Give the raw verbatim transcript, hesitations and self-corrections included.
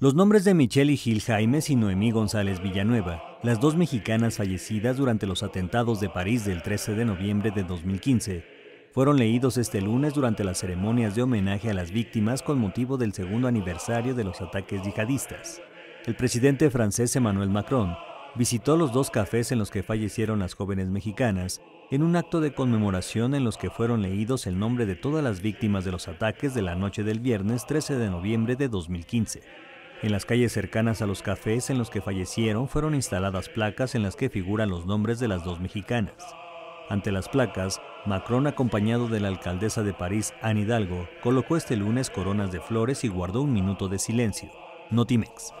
Los nombres de Michelli Gil Jáimez y Nohemí González Villanueva, las dos mexicanas fallecidas durante los atentados de París del trece de noviembre de dos mil quince, fueron leídos este lunes durante las ceremonias de homenaje a las víctimas con motivo del segundo aniversario de los ataques yihadistas. El presidente francés Emmanuel Macron visitó los dos cafés en los que fallecieron las jóvenes mexicanas en un acto de conmemoración en los que fueron leídos el nombre de todas las víctimas de los ataques de la noche del viernes trece de noviembre de dos mil quince. En las calles cercanas a los cafés en los que fallecieron fueron instaladas placas en las que figuran los nombres de las dos mexicanas. Ante las placas, Macron, acompañado de la alcaldesa de París, Anne Hidalgo, colocó este lunes coronas de flores y guardó un minuto de silencio. Notimex.